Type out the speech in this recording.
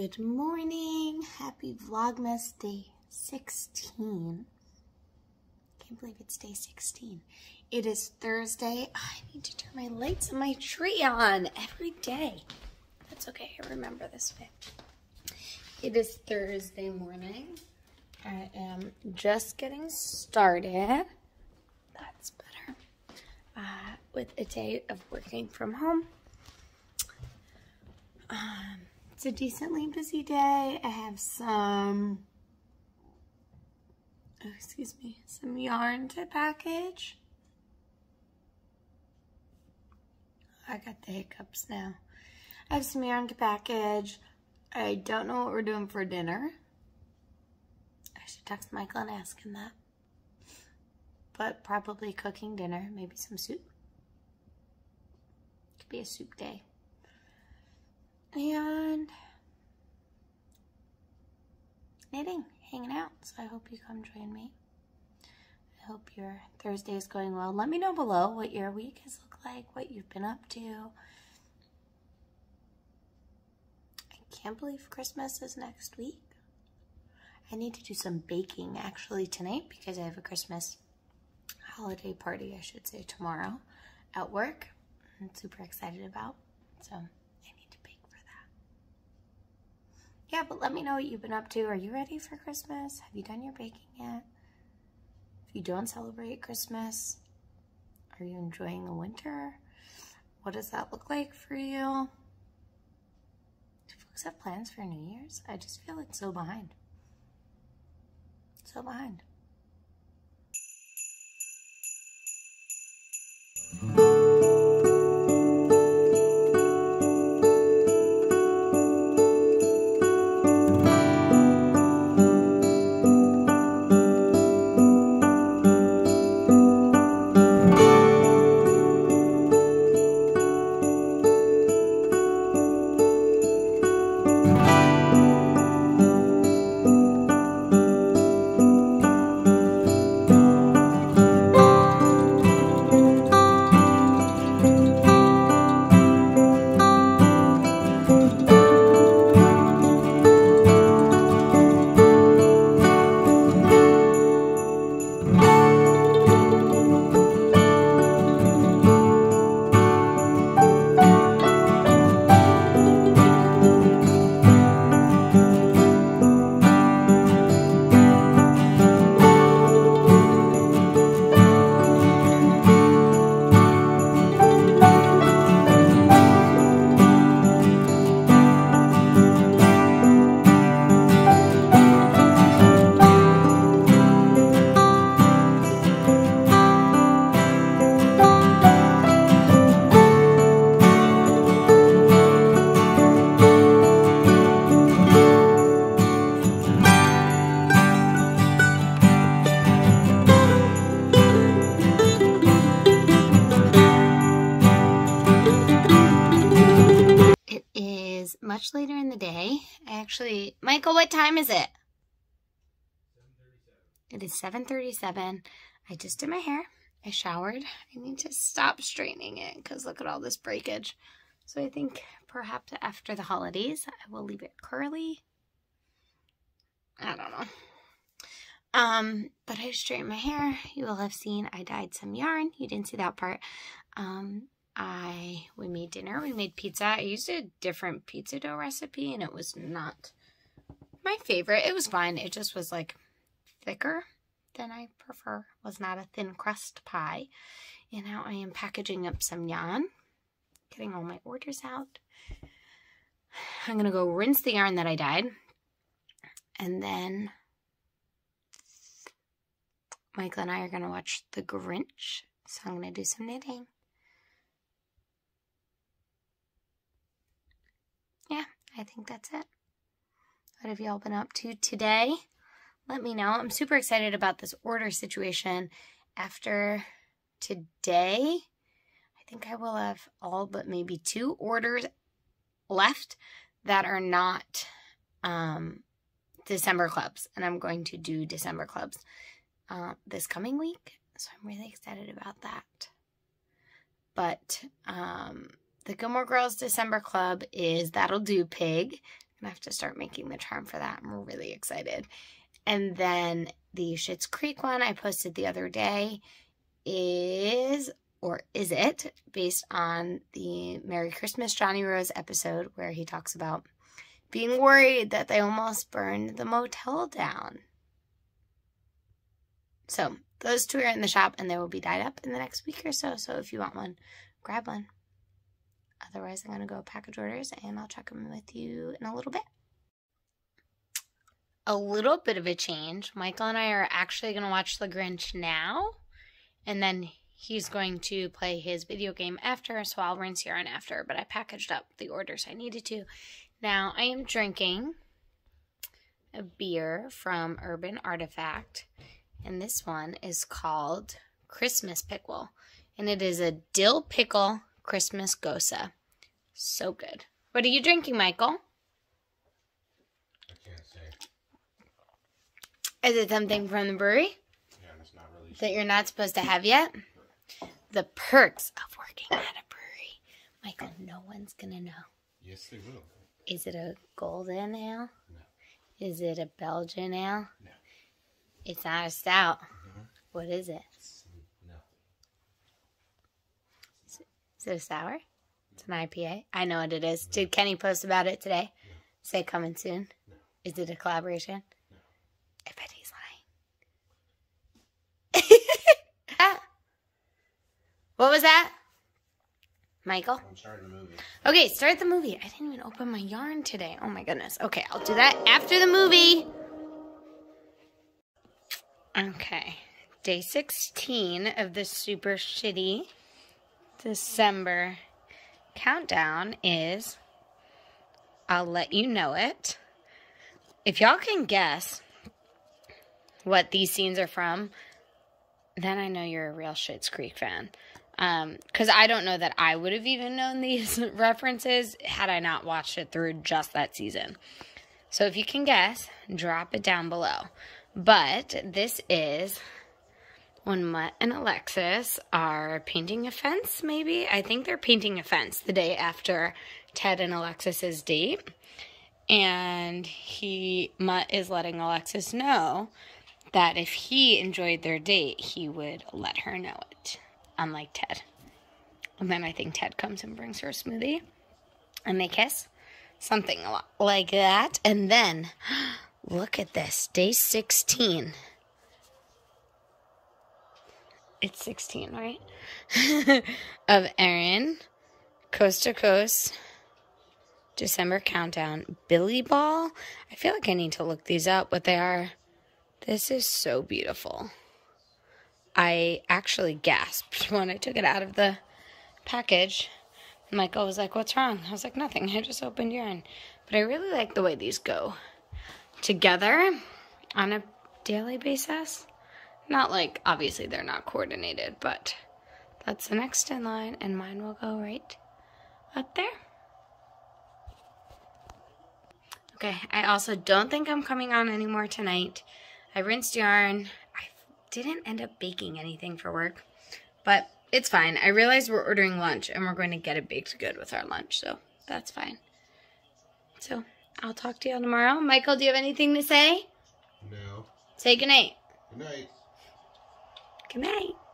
Good morning. Happy Vlogmas Day 16. Can't believe it's day 16. It is Thursday. I need to turn my lights and my tree on every day. That's okay. I remember this bit. It is Thursday morning. I am just getting started. That's better. With a day of working from home. It's a decently busy day. I have some yarn to package. I got the hiccups now. I have some yarn to package. I don't know what we're doing for dinner. I should text Michael and ask him that. But probably cooking dinner, maybe some soup. Could be a soup day. And knitting, hanging out. So I hope you come join me. I hope your Thursday is going well. Let me know below what your week has looked like, what you've been up to. I can't believe Christmas is next week. I need to do some baking actually tonight because I have a Christmas holiday party, I should say, tomorrow at work. I'm super excited about. So yeah, but let me know what you've been up to. Are you ready for Christmas? Have you done your baking yet? If you don't celebrate Christmas, are you enjoying the winter? What does that look like for you? Do folks have plans for New Year's? I just feel like so behind. So behind. Much later in the day. Actually, Michael, what time is it? 7:37. It is 7:37. I just did my hair. I showered. I need to stop straightening it because look at all this breakage. So I think perhaps after the holidays, I will leave it curly. I don't know. But I straightened my hair. You will have seen I dyed some yarn. You didn't see that part. We made dinner, we made pizza. I used a different pizza dough recipe and it was not my favorite. It was fine. It just was like thicker than I prefer. It was not a thin crust pie. And now I am packaging up some yarn, getting all my orders out. I'm going to go rinse the yarn that I dyed. And then Michael and I are going to watch The Grinch. So I'm going to do some knitting. Yeah, I think that's it. What have y'all been up to today? Let me know. I'm super excited about this order situation. After today, I think I will have all but maybe 2 orders left that are not December clubs. And I'm going to do December clubs this coming week. So I'm really excited about that. But the Gilmore Girls December Club is That'll Do Pig. I have to start making the charm for that. I'm really excited. And then the Schitt's Creek one I posted the other day is, or is it, based on the Merry Christmas Johnny Rose episode where he talks about being worried that they almost burned the motel down. So those two are in the shop and they will be dyed up in the next week or so. So if you want one, grab one. Otherwise, I'm going to go package orders and I'll check them with you in a little bit. A little bit of a change. Michael and I are actually going to watch The Grinch now. And then he's going to play his video game after. So I'll rinse here and after. But I packaged up the orders I needed to. Now I am drinking a beer from Urban Artifact. And this one is called Christmas Pickle. And it is a dill pickle Christmas gosa. So good. What are you drinking, Michael? I can't say. Is it something from the brewery? Yeah, it's not really that you're not supposed to have yet? The perks of working at a brewery. Michael, no one's going to know. Yes, they will. Is it a golden ale? No. Is it a Belgian ale? No. It's not a stout. Mm-hmm. What is it? No. Is it a sour? No. It's an IPA? I know what it is. No. Did Kenny post about it today? No. Say coming soon? No. Is it a collaboration? No. I bet he's lying. Ah. What was that? Michael? I'm starting the movie. Okay, start the movie. I didn't even open my yarn today. Oh my goodness. Okay, I'll do that after the movie. Okay, day 16 of the super shitty December countdown is, I'll let you know it. If y'all can guess what these scenes are from, then I know you're a real Schitt's Creek fan. Because I don't know that I would have even known these references had I not watched it through just that season. So if you can guess, drop it down below. But this is when Mutt and Alexis are painting a fence, maybe? I think they're painting a fence the day after Ted and Alexis's date. And Mutt is letting Alexis know that if he enjoyed their date, he would let her know it, unlike Ted. And then I think Ted comes and brings her a smoothie. And they kiss. Something a lot like that. And then... Look at this. Day 16. It's 16, right? Of Erin Coast to Coast December Countdown. Billy Ball. I feel like I need to look these up, but they are... This is so beautiful. I actually gasped when I took it out of the package. Michael was like, what's wrong? I was like, nothing. I just opened urine. But I really like the way these go together on a daily basis. Not like, obviously they're not coordinated, but that's the next in line and mine will go right up there. Okay, I also don't think I'm coming on anymore tonight. I rinsed yarn. I didn't end up baking anything for work, but it's fine. I realized we're ordering lunch and we're going to get a baked good with our lunch, so that's fine. So I'll talk to y'all tomorrow. Michael, do you have anything to say? No. Say goodnight. Goodnight. Goodnight.